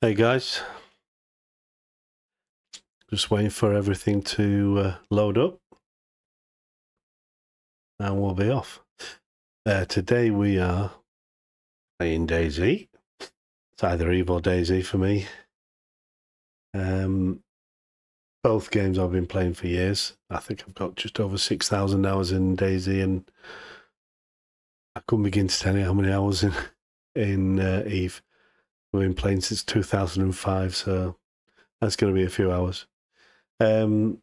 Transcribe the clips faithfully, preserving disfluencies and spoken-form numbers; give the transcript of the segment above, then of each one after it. Hey guys, just waiting for everything to uh, load up and we'll be off. Uh, today we are playing DayZ. It's either Eve or DayZ for me. Um, both games I've been playing for years. I think I've got just over six thousand hours in DayZ and I couldn't begin to tell you how many hours in, in uh, Eve. We've been playing since two thousand five, so that's going to be a few hours. Um,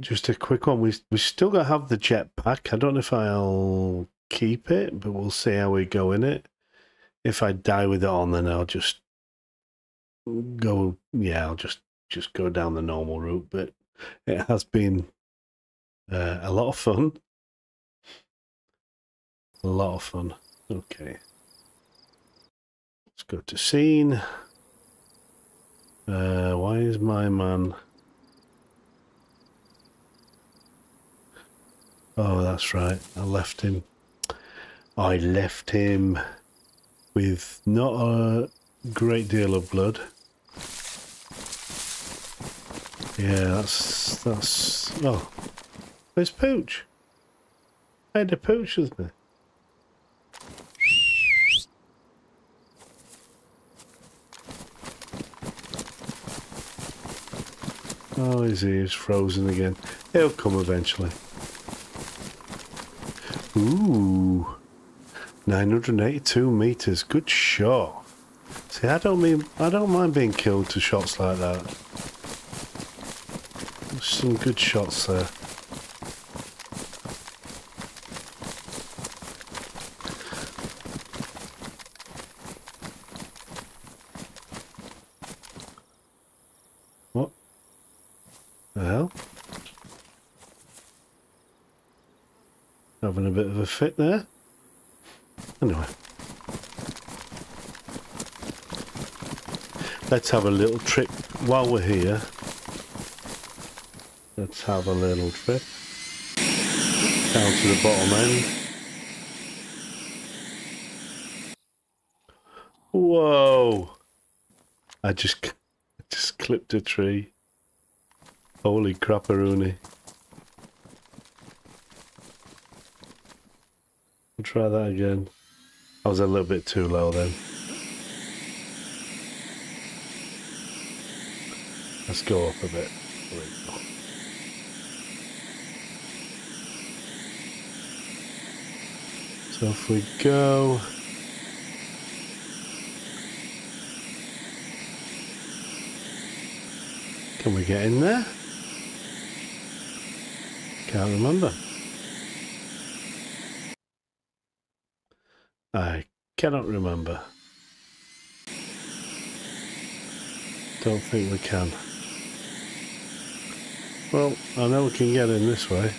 just a quick one. We we still got to have the jetpack. I don't know if I'll keep it, but we'll see how we go in it. If I die with it on, then I'll just go. Yeah, I'll just just go down the normal route. But it has been uh, a lot of fun. A lot of fun. Okay. Let's go to scene. Uh, why is my man? Oh, that's right. I left him. I left him with not a great deal of blood. Yeah, that's that's. Oh, there's Pooch. I had a Pooch with me. Oh, his ear's frozen again. He'll come eventually. Ooh. nine hundred eighty-two meters. Good shot. See, I don't mean I don't mind being killed to shots like that. There's some good shots there. Having a bit of a fit there. Anyway. Let's have a little trip while we're here. Let's have a little trip. Down to the bottom end. Whoa! I just, I just clipped a tree. Holy crap-a-rooney. Try that again. I was a little bit too low then. Let's go up a bit. So if we go... Can we get in there? Can't remember. I cannot remember. Don't think we can. Well, I know we can get in this way.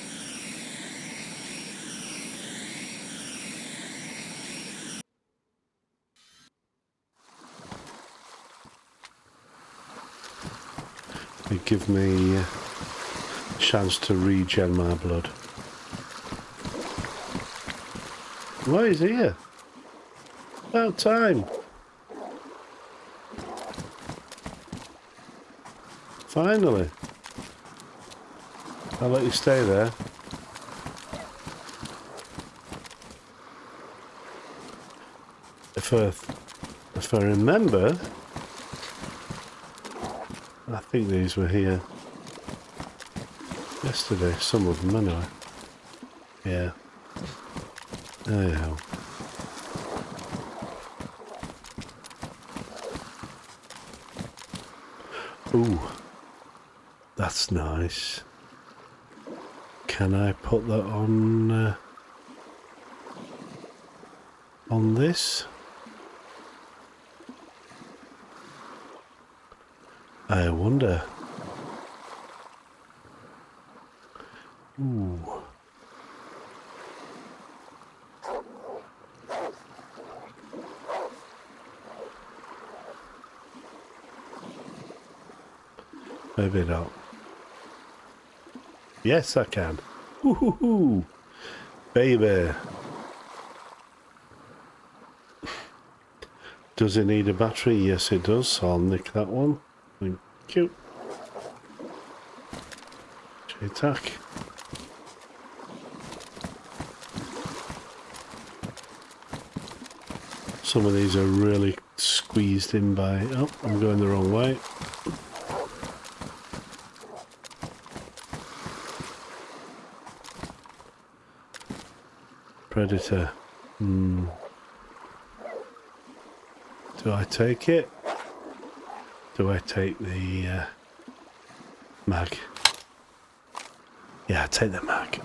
They give me a chance to regen my blood. Why is he here? About time. Finally. I'll let you stay there. If I, if I remember, I think these were here yesterday. Some of them, anyway. Yeah. Anyhow. Ooh, that's nice. Can I put that on uh, on this? I wonder. Ooh. Maybe not. Yes, I can. Woohoo! Baby! Does it need a battery? Yes, it does. So I'll nick that one. Thank you. J TAC. Some of these are really squeezed in by... Oh, I'm going the wrong way. Predator. Hmm. Do I take it? Do I take the uh, mag? Yeah, I take the mag.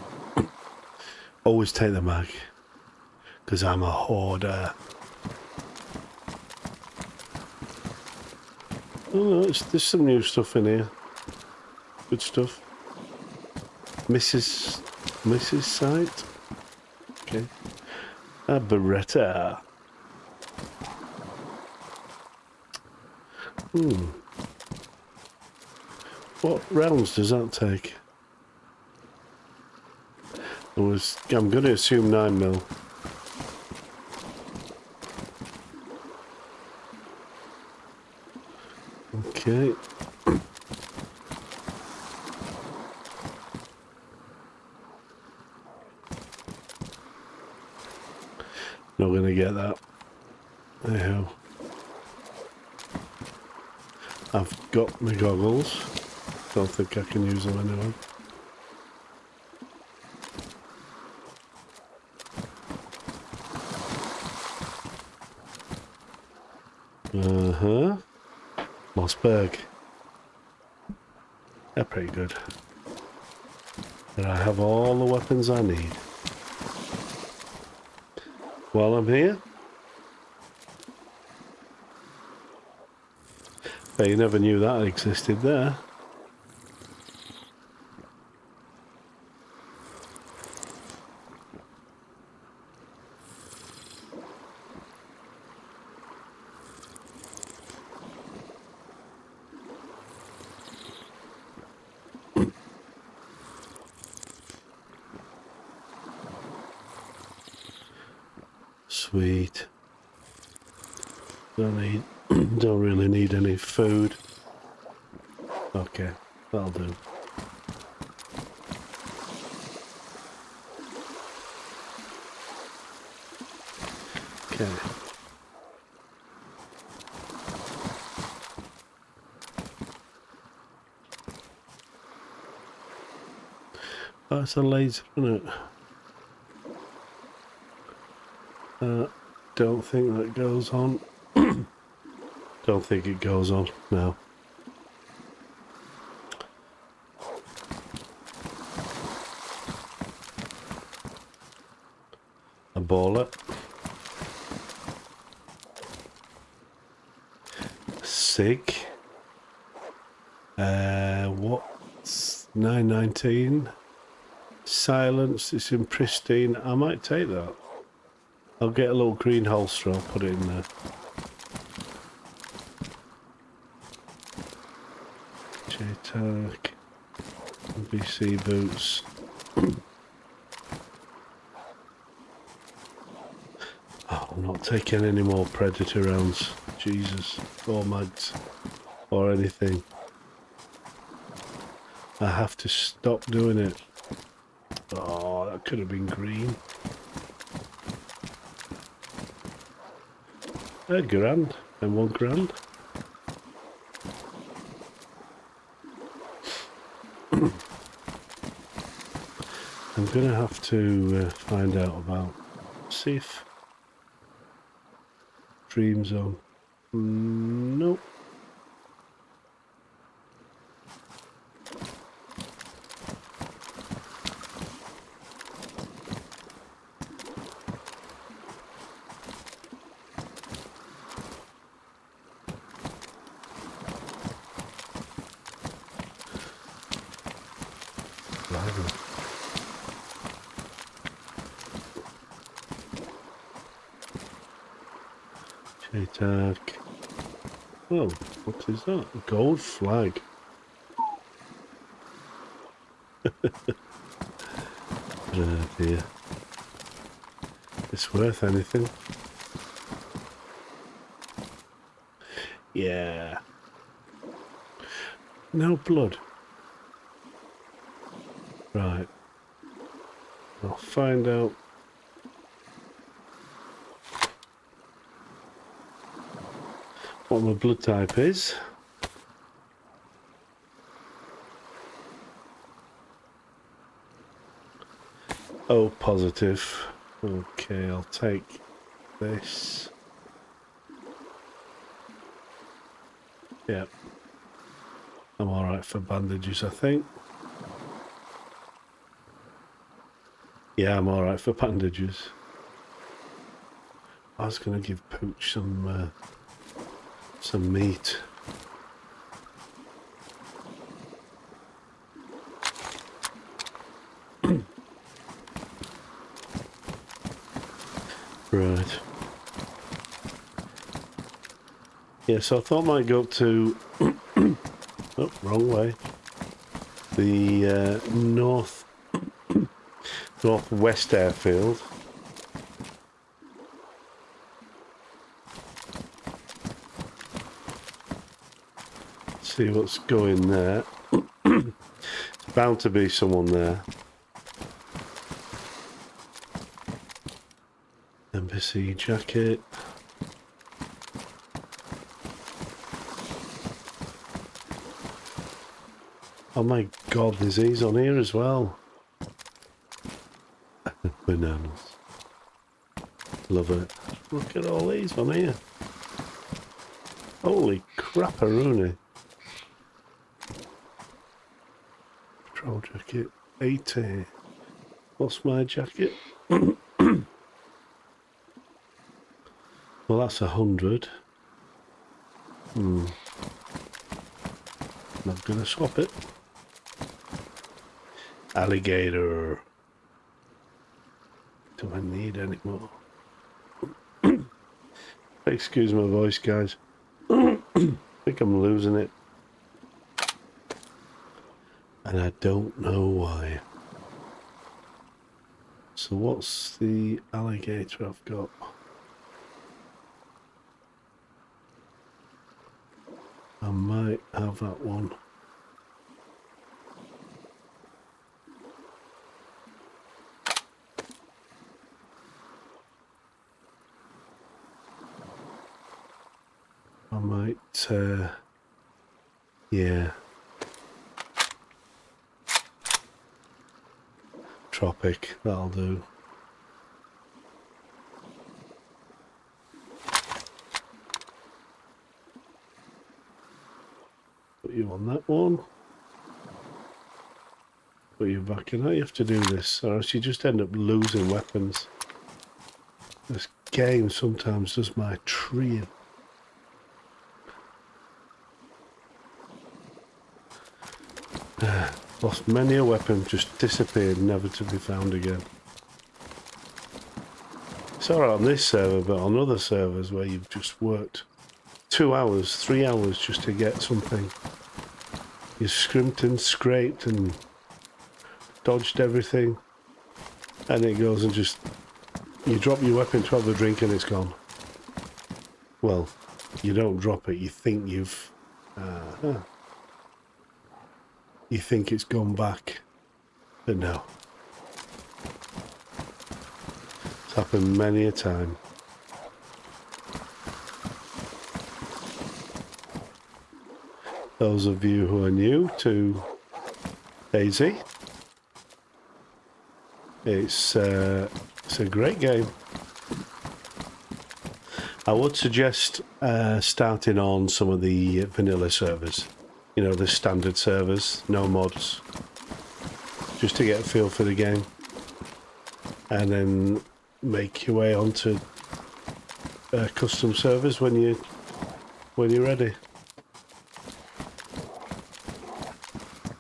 Always take the mag. Because I'm a hoarder. Oh no, it's, there's some new stuff in here. Good stuff. Missus Missus Sight. Okay. A Beretta. Hmm. What rounds does that take? I was, I'm going to assume nine mil. Okay. Not going to get that. Anyhow. I've got my goggles. Don't think I can use them anyway. Uh-huh. Mossberg. They're pretty good. And I have all the weapons I need. While I'm here, but you never knew that existed there. Sweet. Don't need, don't really need any food. Okay, that'll do. Okay. That's a laser, isn't it? Uh, don't think that goes on. Don't think it goes on, no. A baller. Sig. Uh, what's nine nineteen? Silence, it's in pristine. I might take that. I'll get a little green holster, I'll put it in there. J TAC, B C boots. Oh, I'm not taking any more Predator rounds. Jesus. Or mags. Or anything. I have to stop doing it. Oh, that could have been green. A grand and one grand. I'm gonna have to uh, find out about safe dream zone. Mm, nope. J TAC. Oh, what is that? A gold flag. Oh dear. It's worth anything. Yeah. No blood. Right. I'll find out. What my blood type is. Oh, positive. Okay, I'll take this. Yep. I'm alright for bandages, I think. Yeah, I'm alright for bandages. I was going to give Pooch some... Uh, some meat. Right. Yeah, so I thought I might go up to... oh, wrong way. The uh, north... Northwest Airfield. See what's going there. It's bound to be someone there. Embassy jacket. Oh my god, there's these on here as well. Bananas. Love it. Look at all these on here. Holy crap-a-rooney. Patrol jacket, eighty. What's my jacket? Well, that's a hundred. Hmm. Not gonna swap it. Alligator. Do I need any more? Excuse my voice, guys. I think I'm losing it. And I don't know why. So what's the alligator I've got? I might have that one. I might, uh, yeah. Tropic, that'll do. Put you on that one. Put you back in that. You have to do this, or else you just end up losing weapons. This game sometimes does my treeing. Lost many a weapon, just disappeared, never to be found again. It's alright on this server, but on other servers where you've just worked two hours, three hours just to get something. You scrimped and scraped and dodged everything. And it goes and just... You drop your weapon to have a drink and it's gone. Well, you don't drop it, you think you've... Uh, huh. You think it's gone back, but no. It's happened many a time. Those of you who are new to DayZ, it's, uh, it's a great game. I would suggest uh, starting on some of the vanilla servers. You know, the standard servers, no mods, just to get a feel for the game, and then make your way onto uh, custom servers when you when you're ready,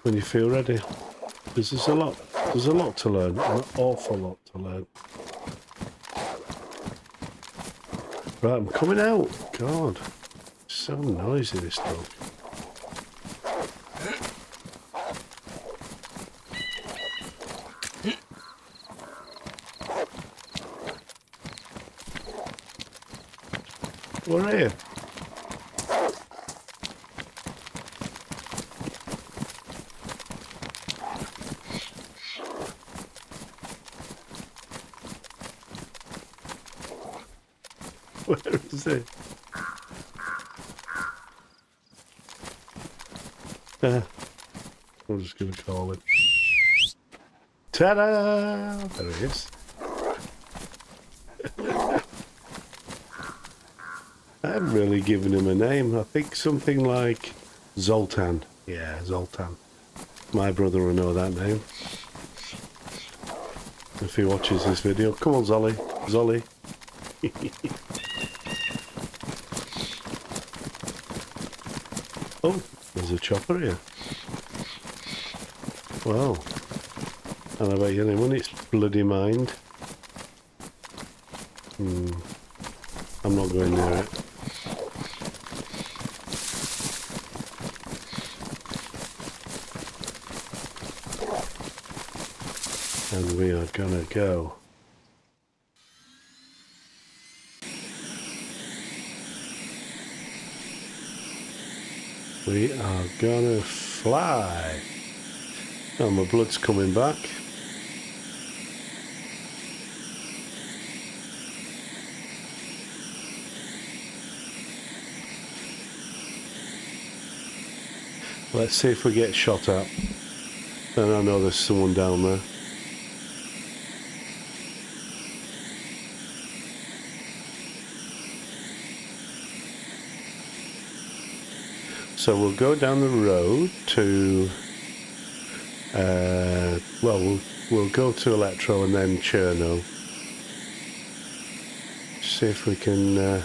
when you feel ready. Because there's a lot, there's a lot to learn, an awful lot to learn. Right, I'm coming out. God, it's so noisy this dog. Where are you? Where is it? Uh, I'm just going to call it. Ta-da! There it is. I haven't really given him a name. I think something like Zoltan. Yeah, Zoltan. My brother will know that name. If he watches this video. Come on, Zolly. Zolly. Oh, there's a chopper here. Wow. I don't know about anyone, it's bloody mined. Hmm. I'm not going near it. And we are gonna go. We are gonna fly. Oh, my blood's coming back. Let's see if we get shot at. Then I know there's someone down there. So we'll go down the road to, uh, well, well, we'll go to Electro and then Cherno. See if we can uh,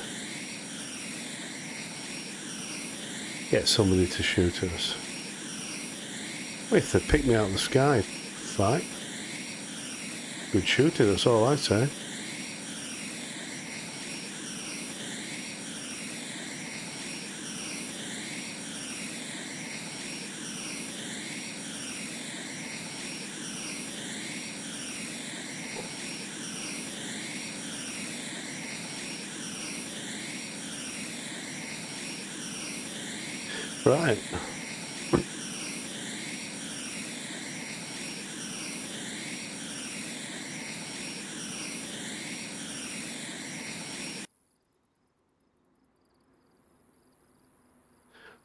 get somebody to shoot at us. If they pick me out of the sky, fight. Good shooting, that's all I say. Right.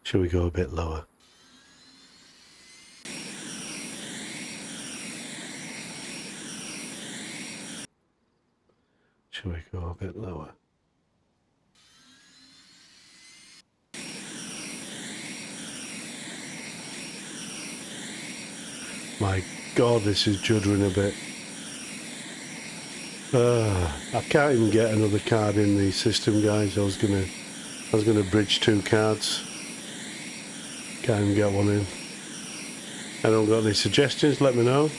Shall we go a bit lower? Shall we go a bit lower? My God, this is juddering a bit. Uh, I can't even get another card in the system, guys. I was gonna, I was gonna bridge two cards. Can't even get one in. I don't got any suggestions. Let me know.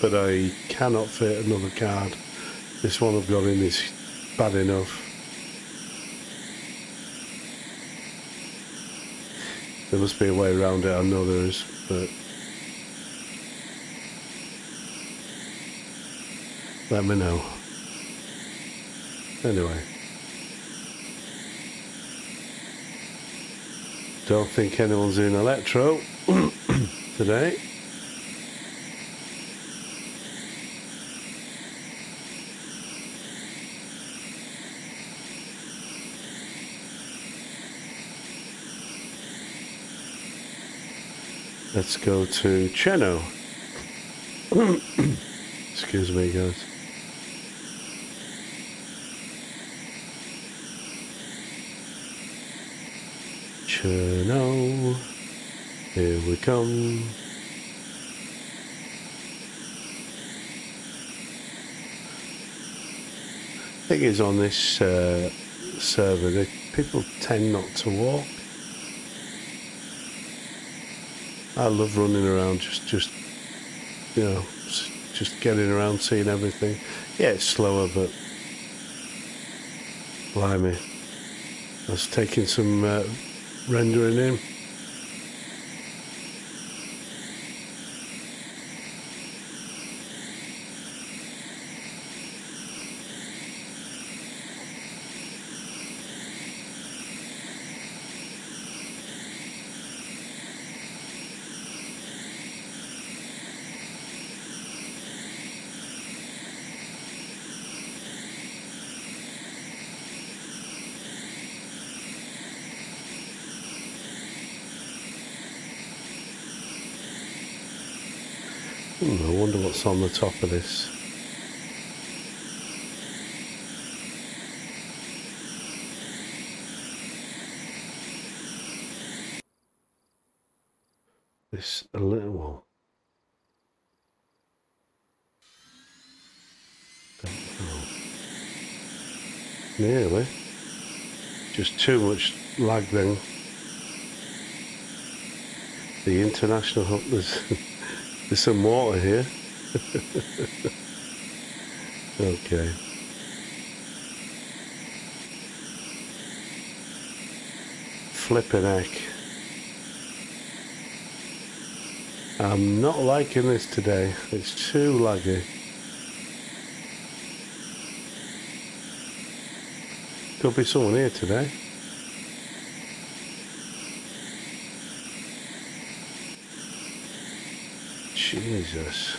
But I cannot fit another card. This one I've got in is bad enough. There must be a way around it. I know there is, but. Let me know. Anyway. Don't think anyone's in Electro today. Let's go to Cherno. Excuse me, guys. Cherno, here we come. I think it's on this uh, server that people tend not to walk. I love running around, just, just you know, just getting around, seeing everything. Yeah, it's slower, but blimey, that's taking some. Uh, rendering in. Hmm, I wonder what's on the top of this. This a little one. Nearly. Just too much lag then. The international hub, there's, there's some water here. Okay. Flippin' heck. I'm not liking this today. It's too laggy. Could be someone here today. Jesus.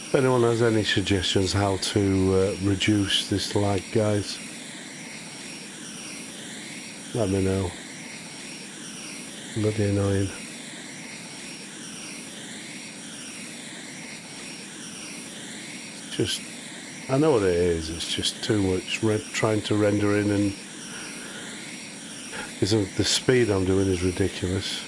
If anyone has any suggestions how to uh, reduce this lag, guys, let me know. Bloody annoying. Just, I know what it is, it's just too much red trying to render in, and isn't the speed I'm doing is ridiculous.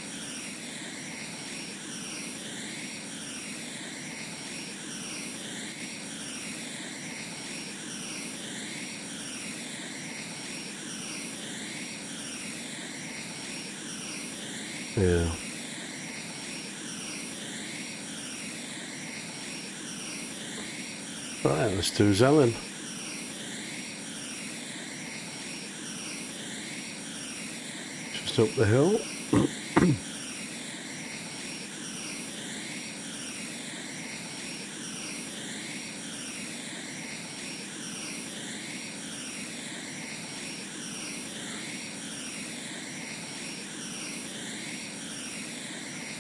Yeah. Right, let's do Zelen. Just up the hill.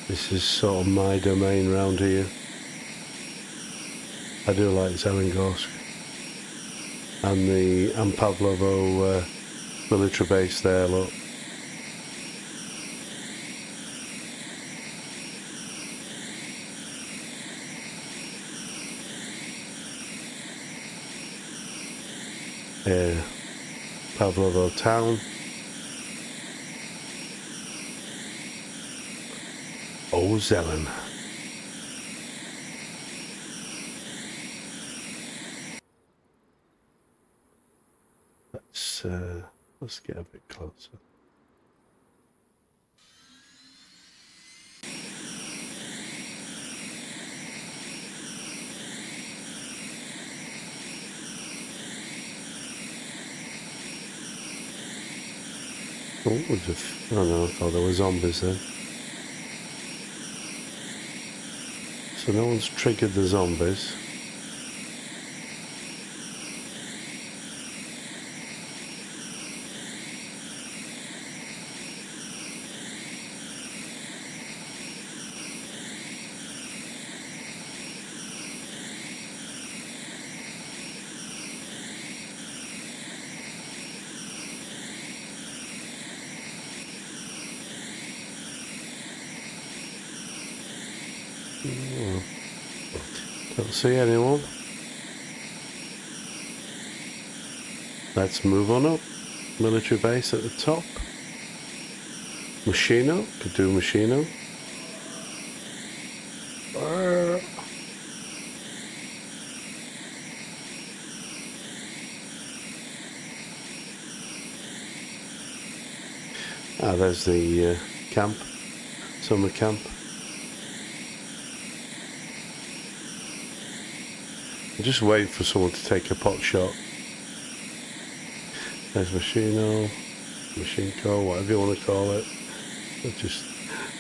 This is sort of my domain round here. I do like Zelenogorsk and the and Pavlovo uh, military base there, look. Yeah, Pavlovo town. Oh, Zelen. Uh, let's get a bit closer. Oh, I don't know, I thought there were zombies there. So no one's triggered the zombies. See anyone? Let's move on up. Military base at the top. Mashino, could do Mashino. Arr. Ah, there's the uh, camp, summer camp. Just wait for someone to take a pot shot. There's Machino, Machinco, whatever you want to call it. I just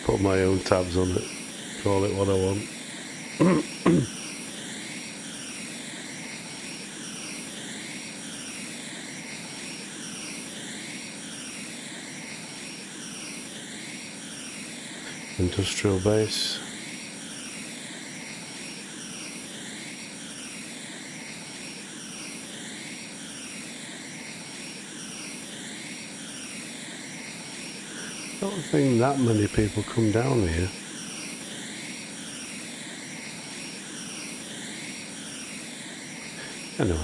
put my own tabs on it. Call it what I want. Industrial base. don't think that many people come down here. Anyway.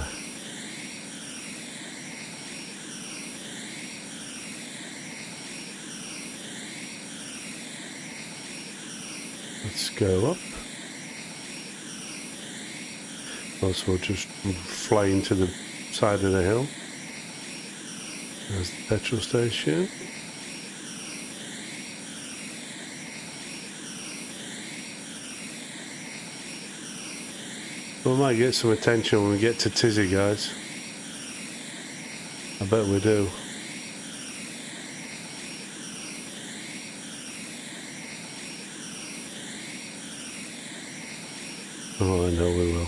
Let's go up. Plus we'll just fly into the side of the hill. There's the petrol station. We might get some attention when we get to Tizzy, guys. I bet we do. Oh, I know we will.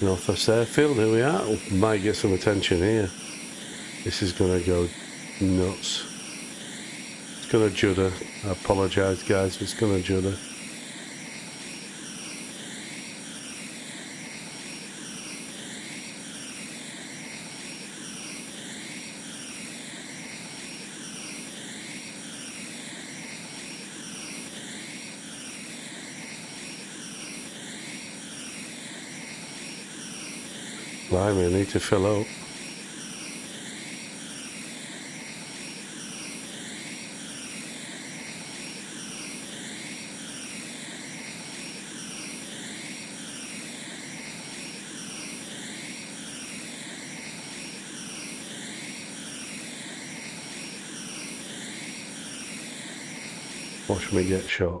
Northwest Airfield, here we are. We might get some attention here. This is going to go nuts. It's going to judder. I apologise, guys, but it's going to judder. Blimey, I need to fill out. Watch me get shot. I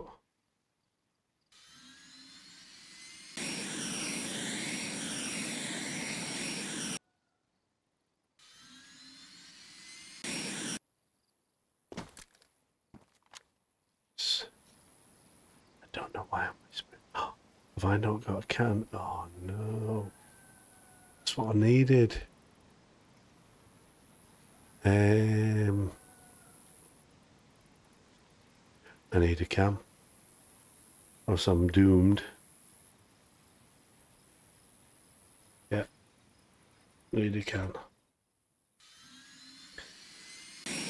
don't know why I'm whispering. Oh, have I not got a can? Oh no. That's what I needed. Um... I need a cam, or else I'm doomed. Yeah, need a cam.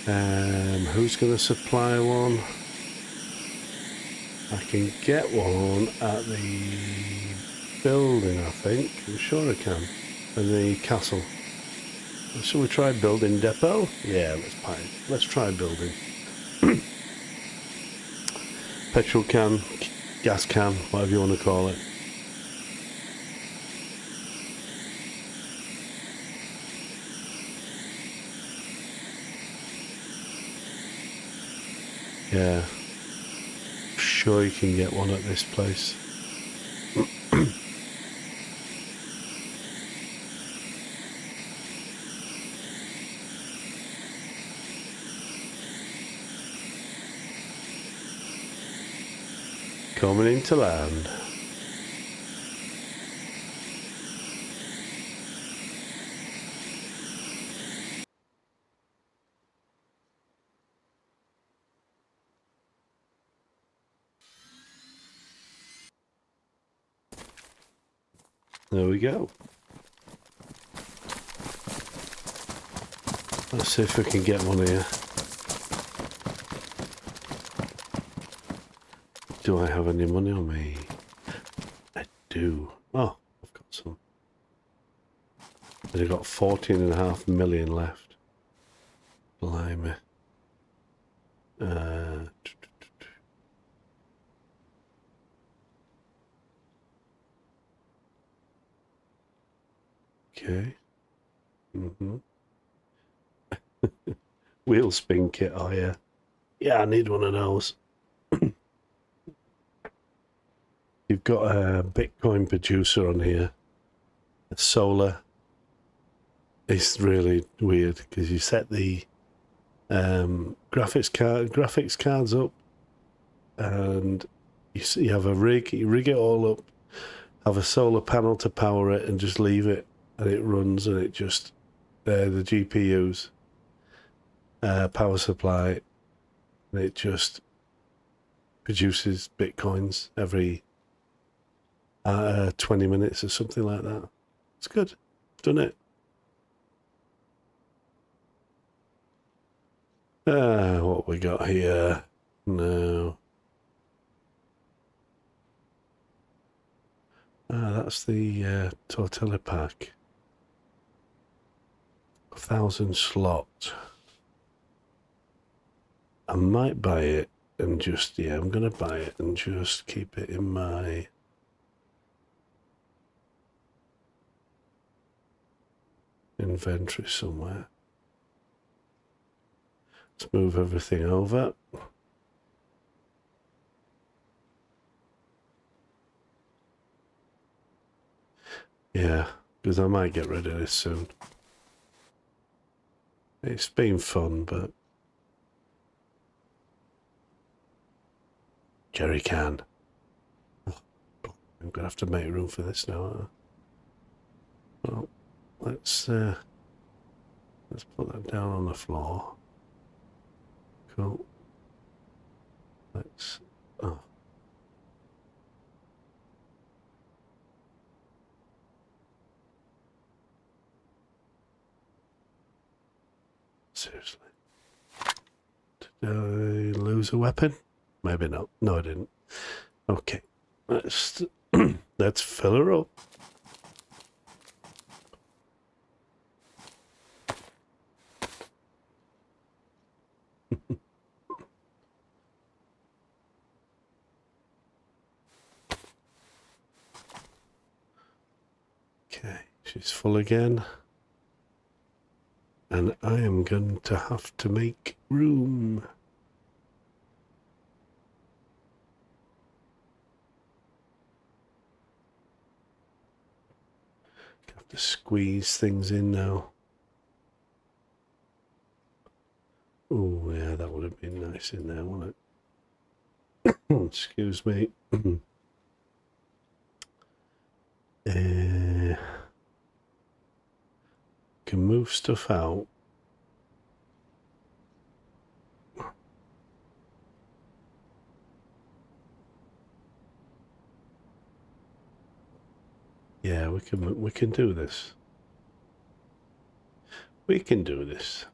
Um, who's going to supply one? I can get one at the building, I think. I'm sure I can. At the castle. Shall we try building depot? Yeah, let's buy it. Let's try building. Petrol can, gas can, whatever you want to call it. Yeah. Sure you can get one at this place. Coming into land. There we go. Let's see if we can get one here. Do I have any money on me? I do. Oh, I've got some. I've got fourteen and a half million left. Blimey. Uh, okay. Mm-hmm. Wheel spin kit, oh yeah. Yeah, I need one of those. You've got a Bitcoin producer on here. Solar. It's really weird because you set the um, graphics card graphics cards up, and you you have a rig. You rig it all up, have a solar panel to power it, and just leave it, and it runs, and it just uh, the G P Us, uh, power supply, and it just produces Bitcoins every. uh, twenty minutes or something like that. It's good. I've done it. Uh, what we got here? No. Ah, that's the uh, tortilla pack. A thousand slot. I might buy it and just, yeah, I'm going to buy it and just keep it in my... inventory somewhere. Let's move everything over. Yeah, because I might get rid of this soon. It's been fun, but... Jerry can. Oh, I'm going to have to make room for this now, aren't I? Well, let's, uh, let's put that down on the floor. Cool. Let's... Oh. Seriously. Did I lose a weapon? Maybe not. No, I didn't. Okay. Let's, let's fill her up. Okay. She's full again. And I am going to have to make room. I have to squeeze things in now. Oh, yeah, that would have been nice in there, wouldn't it? Excuse me. uh... Can move stuff out. Yeah, we can we can do this. We can do this.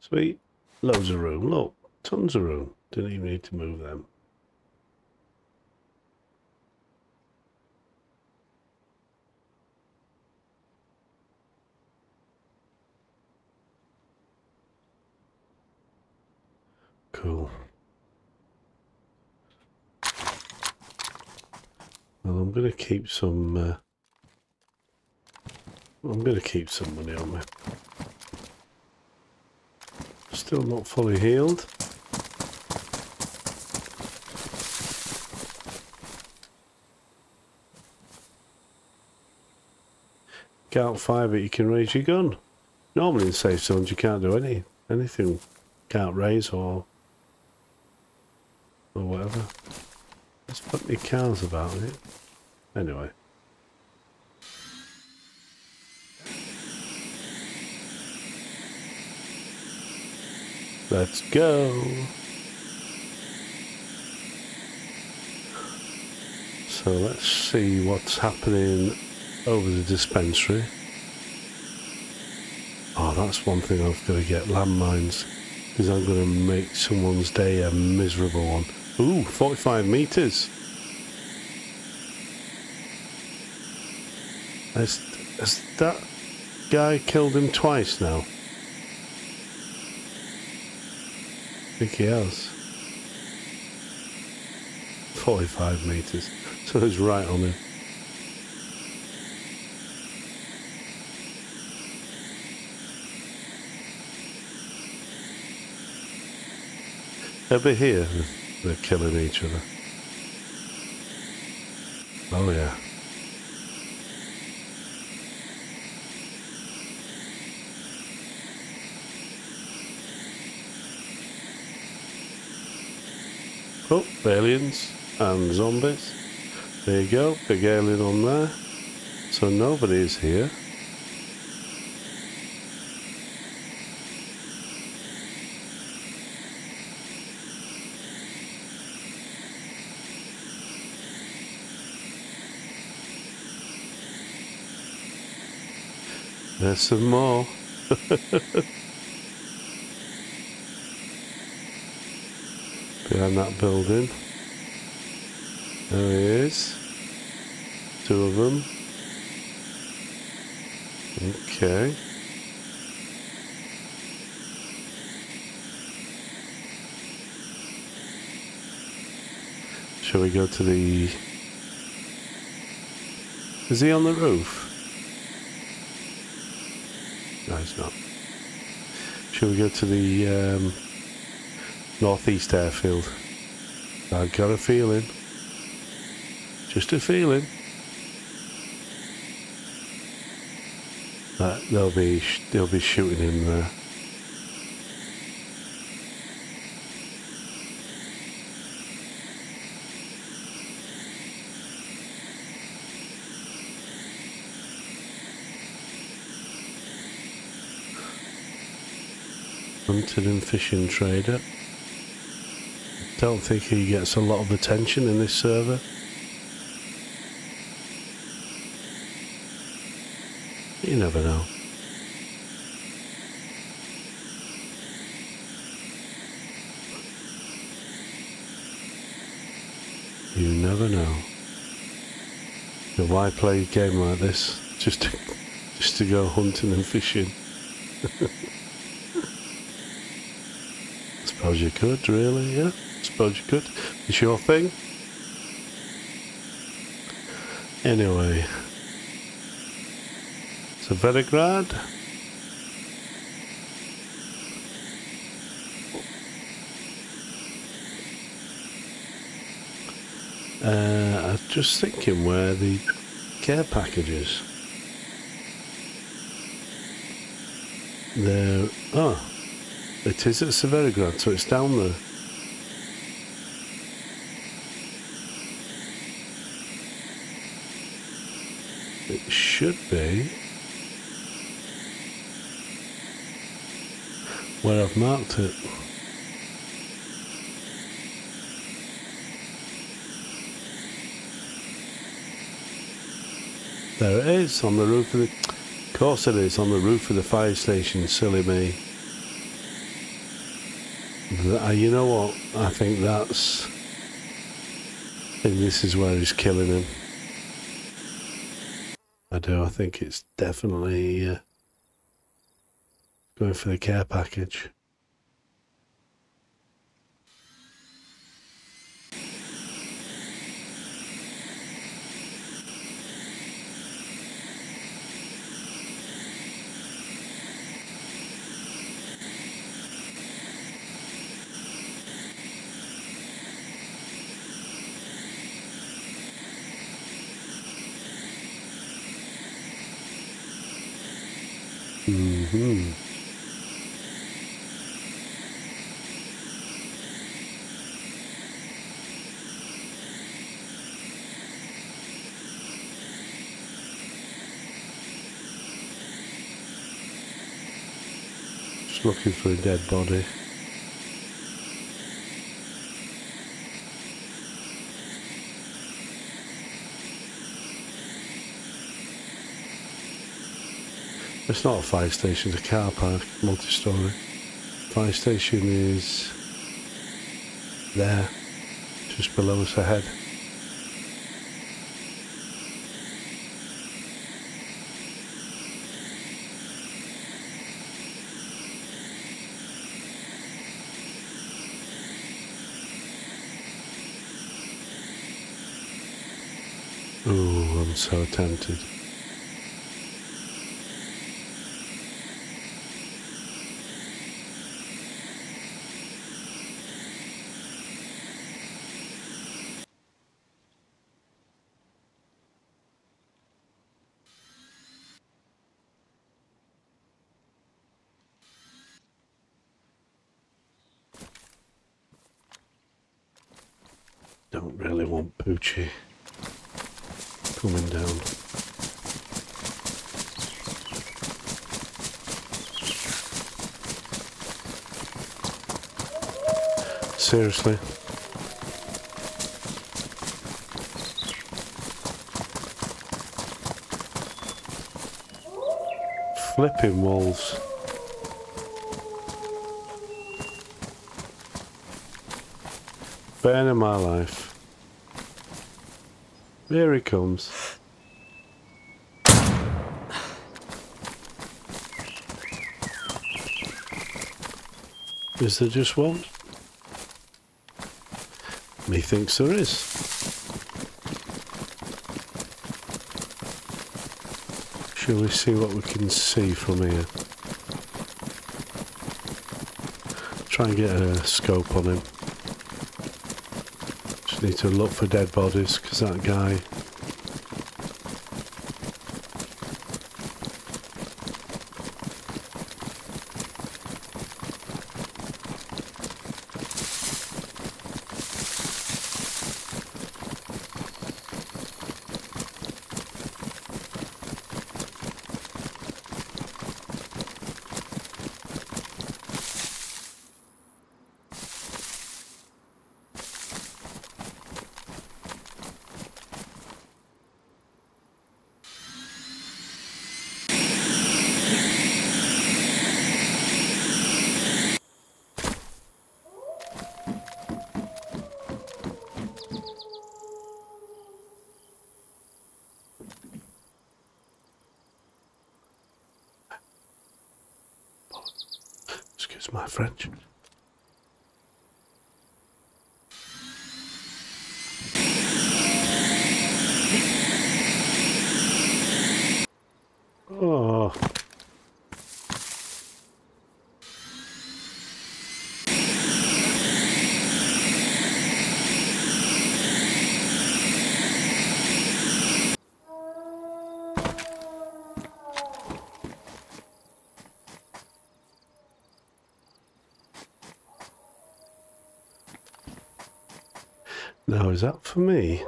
Sweet. Loads of room. Look, tons of room. Didn't even need to move them. Cool. Well, I'm going to keep some, uh, I'm going to keep some money on me. Still not fully healed. Can't fire, but you can raise your gun. Normally in safe zones you can't do any, anything. Can't raise or... or whatever. There's plenty of cows about it. Anyway. Let's go. So let's see what's happening over the dispensary. Oh, that's one thing I've got to get, landmines. Because I'm going to make someone's day a miserable one. Ooh, forty-five meters. Has, has that guy killed him twice now? I think he has. forty-five meters. So it's right on him. Over here, they're killing each other. Oh, yeah. Oh, aliens and zombies. There you go, big alien on there. So nobody's here. There's some more. Behind that building. There he is. Two of them. Okay. Shall we go to the... Is he on the roof? No, he's not. Shall we go to the um, Northwest Airfield? I've got a feeling. Just a feeling. That they'll be they'll be shooting him there. Hunted and fishing trader. Don't think he gets a lot of attention in this server. You never know. You never know. So why play a game like this? Just to, just to go hunting and fishing. I suppose you could, really, yeah? I suppose you could. It's your thing. Anyway. Severograd. Uh, I'm just thinking where the care package is. There. Oh, it is at Severograd, so it's down there. It should be. Where I've marked it. There it is, on the roof of the... Of course it is, on the roof of the fire station, silly me. That, you know what? I think that's... I think this is where he's killing him. I do, I think it's definitely... Uh, Going for the care package. Mm-hmm. Looking for a dead body. It's not a fire station, it's a car park, multi-storey. Fire station is there, just below us ahead. Ooh, I'm so tempted. Don't really want Poochie. Coming down. Seriously. Flipping walls. Burning my life. Here he comes. Is there just one? Methinks there is. Shall we see what we can see from here? Try and get a scope on him. Just need to look for dead bodies because that guy... my French. Oh. Now, is that for me?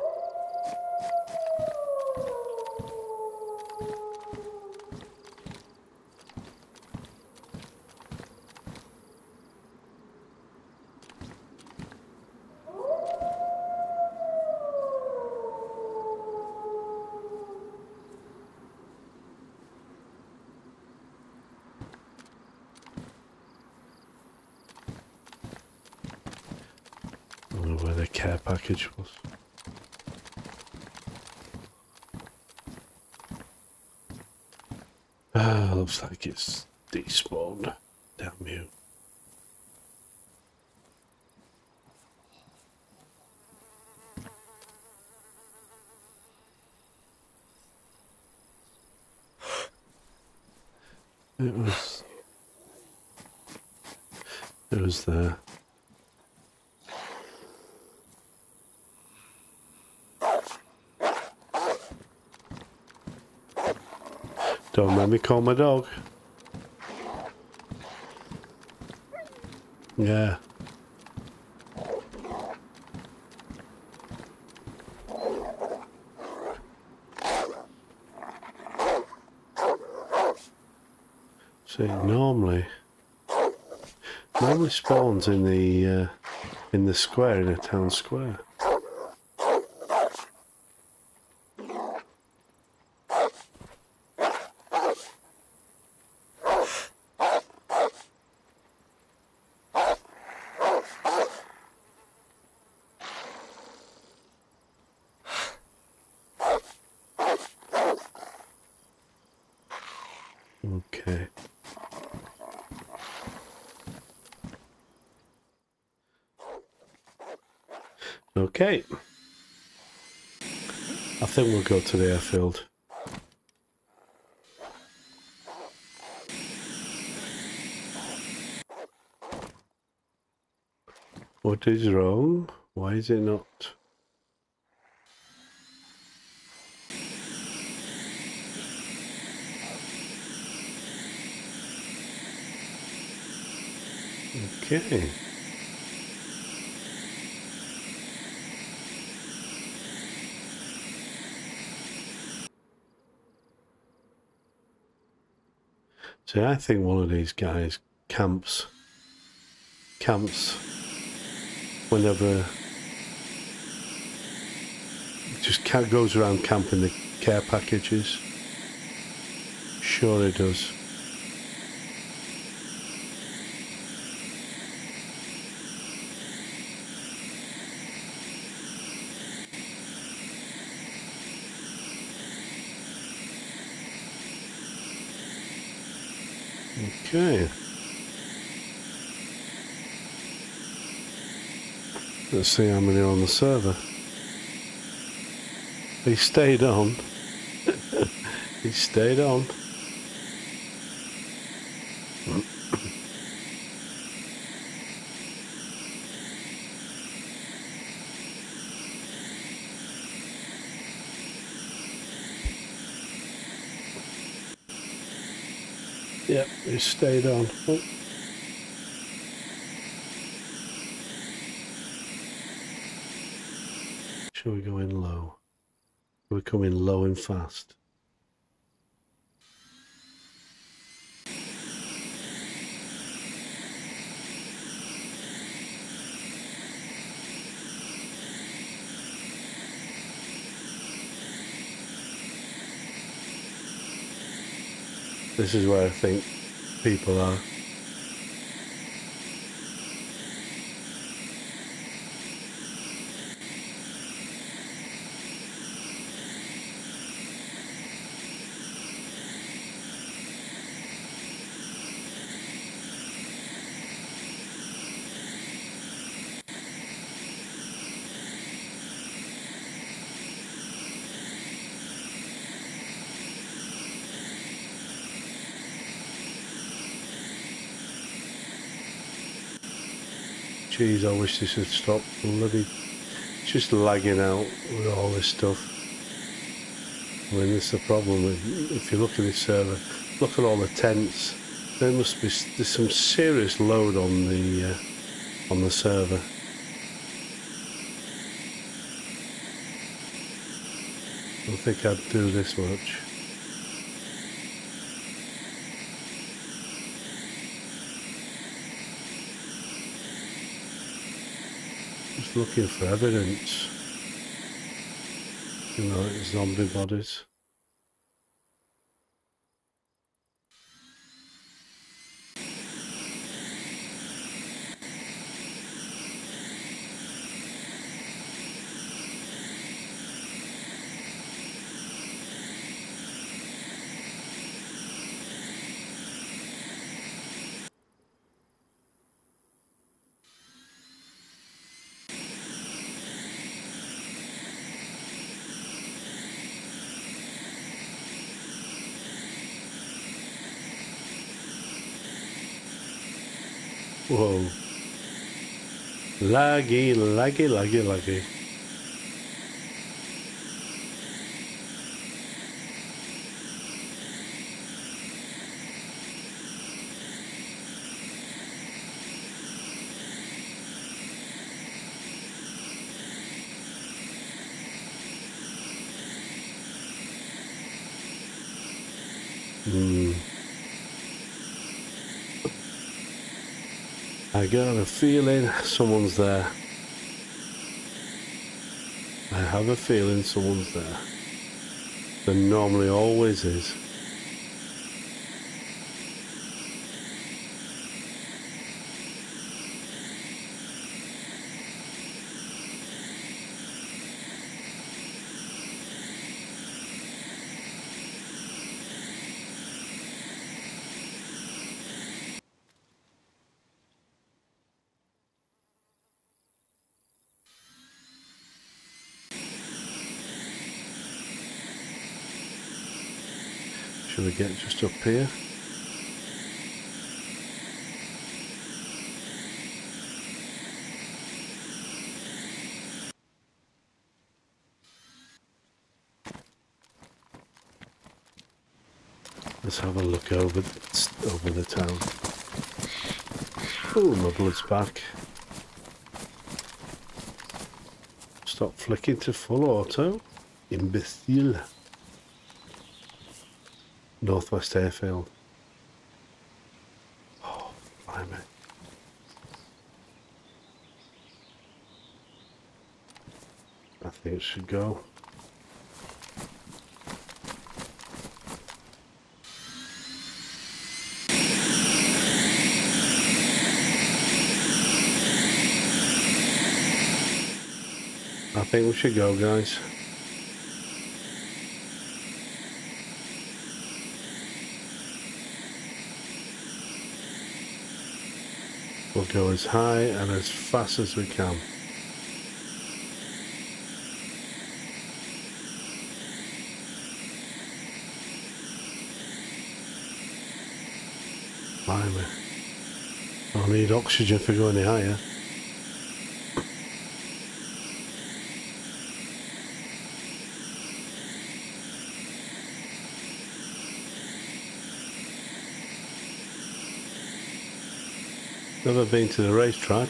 Where the care package was. Ah, looks like it's despawned. Damn you. It was... It was there. Don't let me call my dog. Yeah. See, normally, normally spawns in the uh, in the square, in a town square. Okay. Okay. I think we'll go to the airfield. What is wrong? Why is it not? Okay. See, I think one of these guys camps, camps whenever, just goes around camping the care packages. Sure he does. Okay. Let's see how many are on the server. He stayed on. He stayed on. Yep, he stayed on. Oh. Shall we go in low? We're coming low and fast. This is where I think people are. Jeez, I wish this would stop. Bloody, it's just lagging out with all this stuff. I mean, this is the problem. If you look at this server, look at all the tents. There must be there's some serious load on the uh, on the server. I don't think I'd do this much. Looking for evidence, you know, it's zombie bodies. Whoa. Laggy, laggy, laggy, laggy. I got a feeling someone's there. I have a feeling someone's there. There normally always is. We get just up here. Let's have a look over the, over the town. Oh, my blood's back. Stop flicking to full auto, imbecile. Northwest Airfield. Oh, blimey. I think it should go. I think we should go, guys. We'll go as high and as fast as we can. Blimey. I'll need oxygen for going any higher. Never been to the racetrack.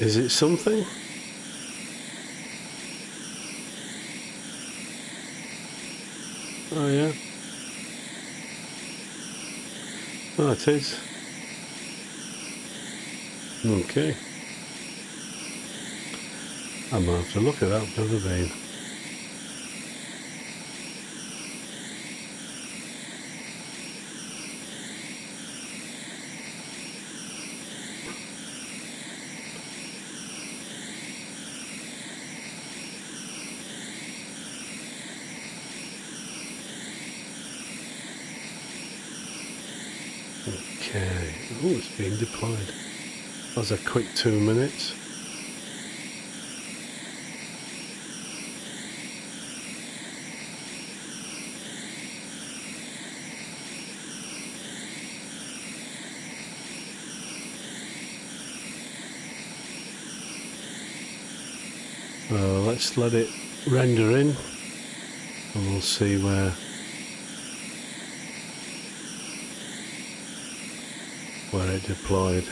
Is it something? Oh yeah. Oh, it is. Okay. I'm gonna have to look at that, I've never been. Okay, oh, it's being deployed. That was a quick two minutes. Uh, let's let it render in and we'll see where where it deployed.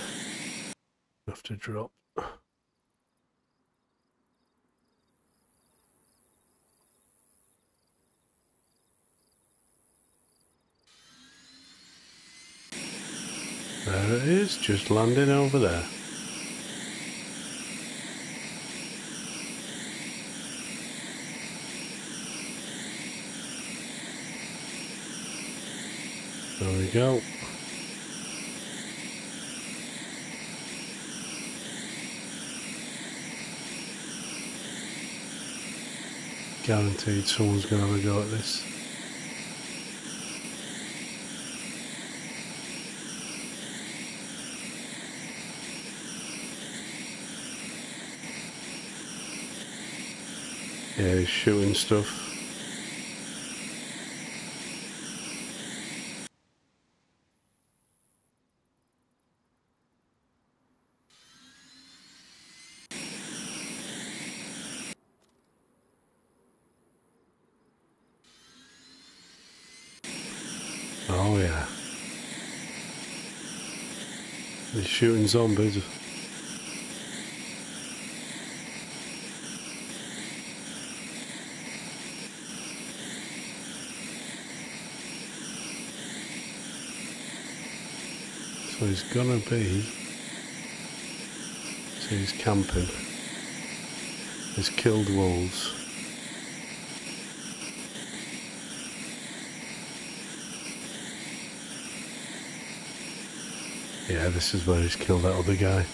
Have to drop. There it is, just landing over there. There we go. Guaranteed someone's going to have a go at this. Yeah, he's shooting stuff. Oh yeah. They're shooting zombies. So he's gonna be... So he's camping. He's killed wolves. Yeah, this is where he's killed that other guy.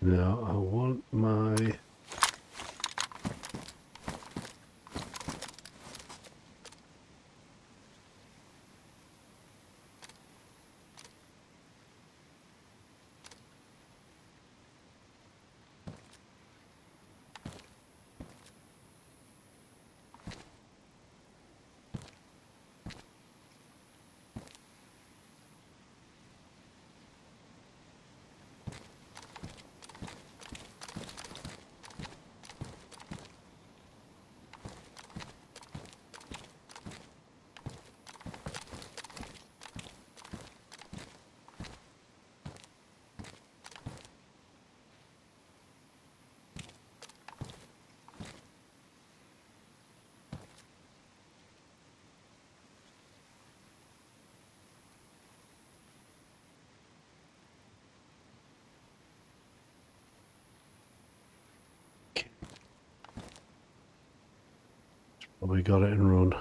Now I want my Well, we got it and run.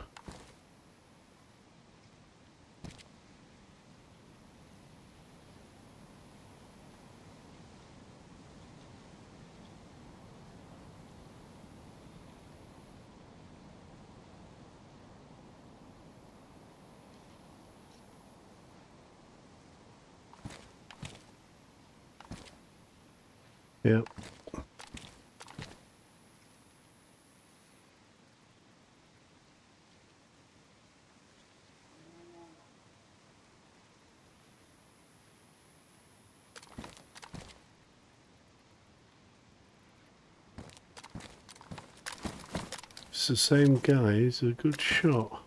Yep. It's the same guy, he's a good shot.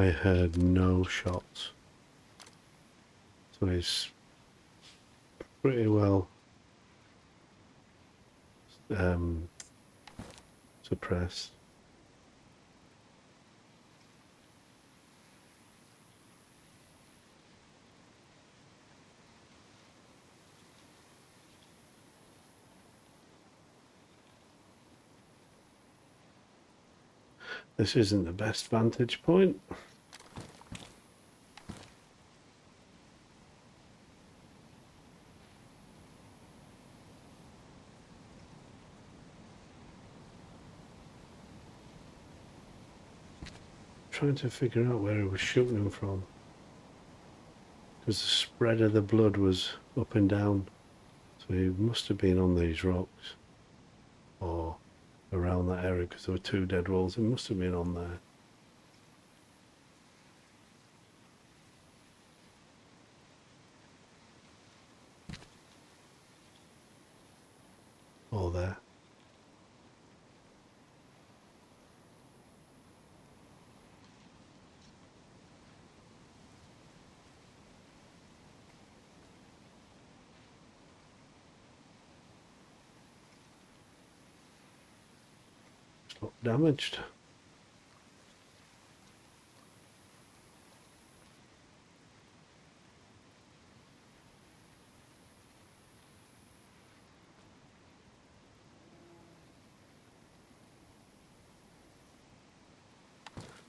I heard no shots, so it's pretty well um, suppressed. This isn't the best vantage point. Trying to figure out where he was shooting him from, because the spread of the blood was up and down, so he must have been on these rocks or around that area, because there were two dead walls. It must have been on there. Or there. Damaged.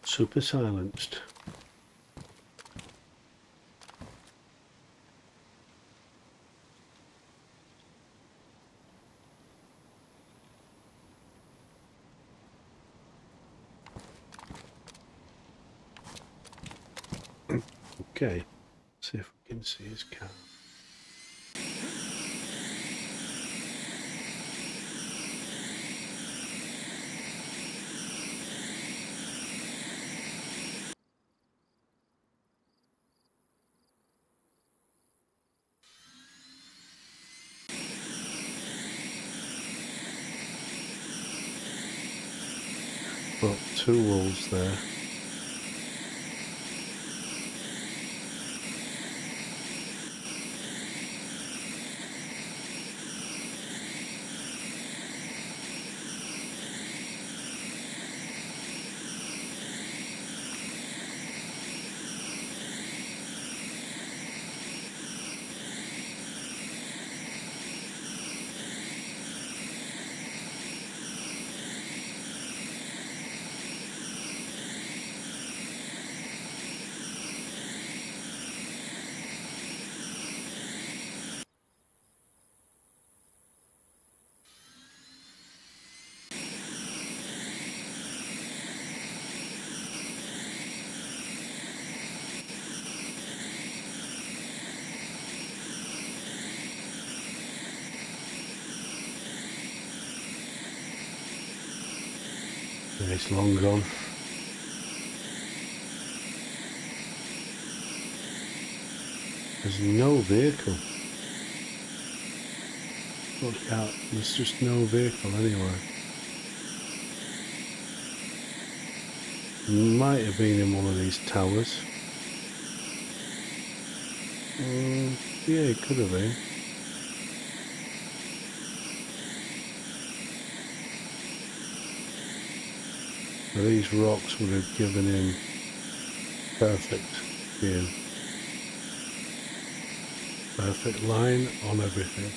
Super silenced. Okay, see if we can see his car. Well, two wolves there. It's long gone. There's no vehicle. Look out, there's just no vehicle anywhere. Might have been in one of these towers. Um, yeah, it could have been. Now these rocks would have given him perfect view. Perfect line on everything.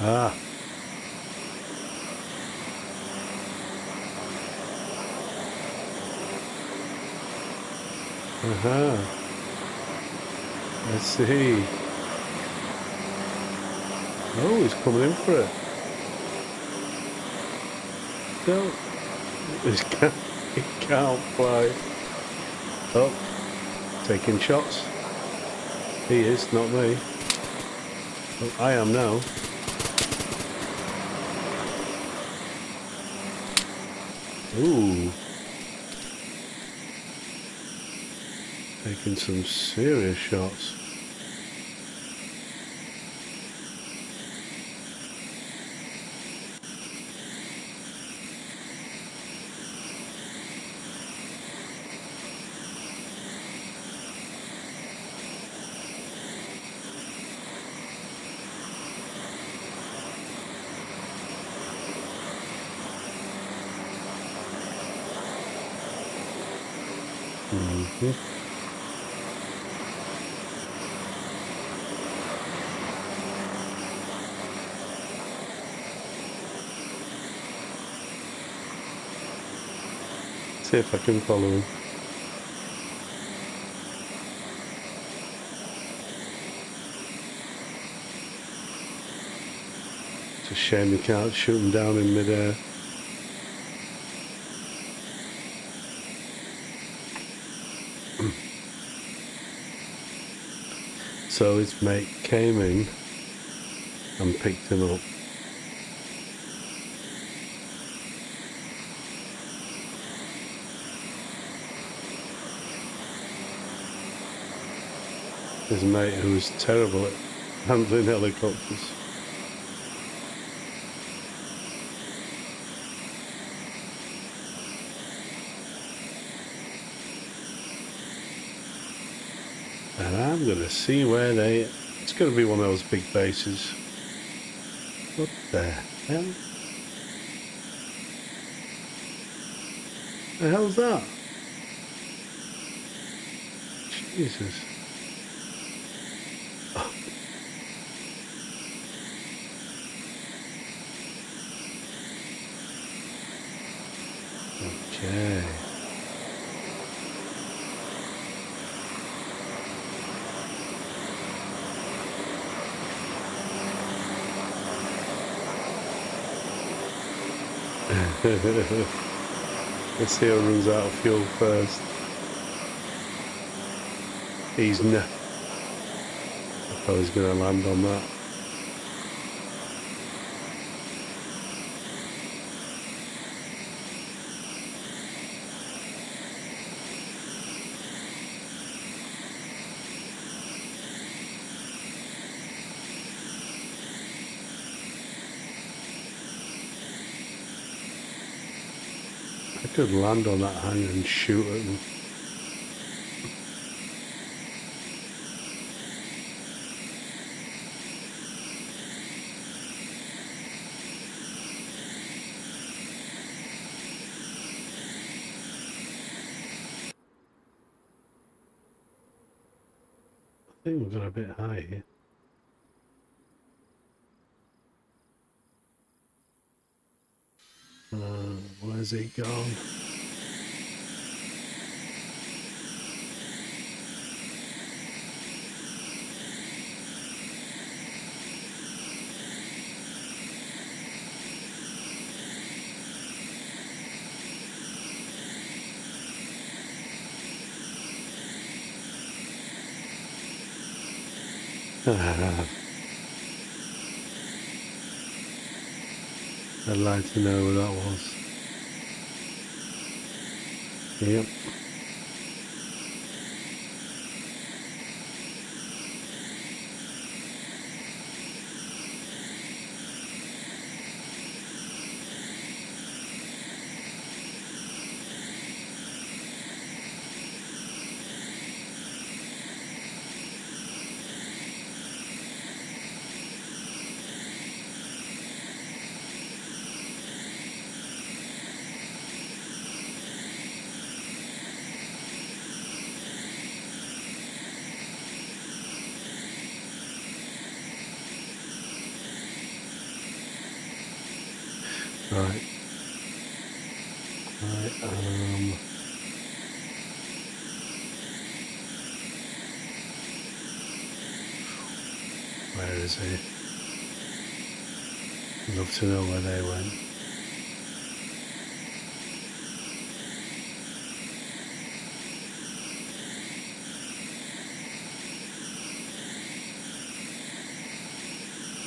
Ah. Uh-huh. I see. Oh, he's coming in for it. Don't. He's can't, he can't fly. Oh. Taking shots. He is, not me. Oh, I am now. Ooh. Taking some serious shots. Mm-hmm. See if I can follow him. It's a shame you can't shoot him down in midair. So his mate came in and picked him up. His mate, who was terrible at handling helicopters. And I'm going to see where they... It's going to be one of those big bases. What the hell? The hell's that? Jesus. Okay. Let's see how it runs out of fuel first. He's no. I thought he was going to land on that. Could land on that hang and shoot at them. I think we've got a bit high here. Where's it gone? I'd like to know where that was. Yep. Right. I am where is he? I'd love to know where they went.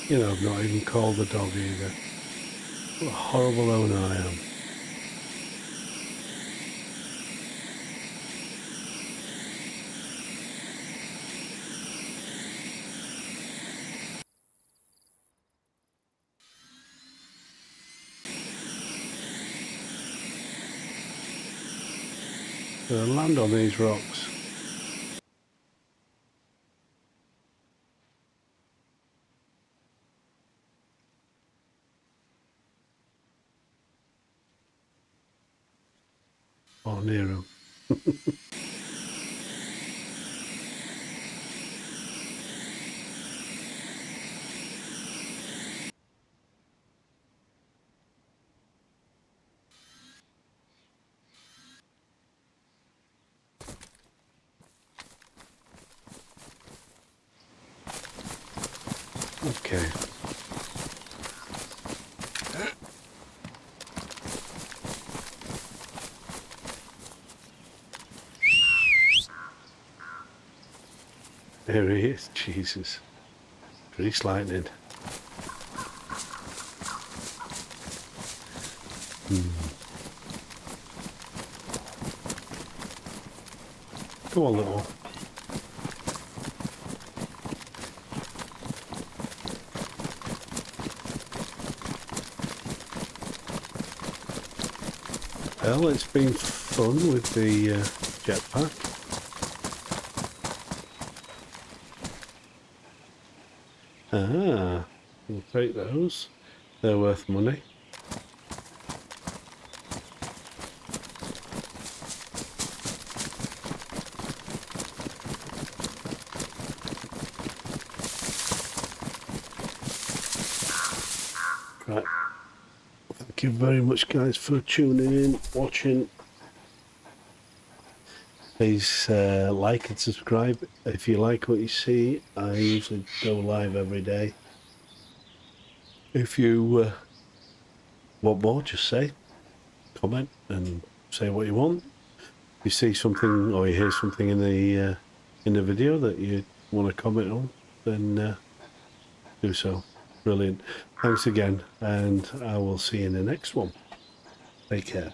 You know, I've not even called the dog either. What a horrible owner I am. Gonna land on these rocks. Or near him. Okay. There he is, Jesus. Grease lightning. Hmm. Go on, little. Well, it's been fun with the uh, jetpack. Ah, we'll take those. They're worth money. Right. Thank you very much, guys, for tuning in, watching. Please uh, like and subscribe if you like what you see. I usually go live every day. If you uh, want more, just say, comment and say what you want. If you see something or you hear something in the uh, in the video that you want to comment on, then uh, do so. Brilliant. Thanks again, and I will see you in the next one. Take care.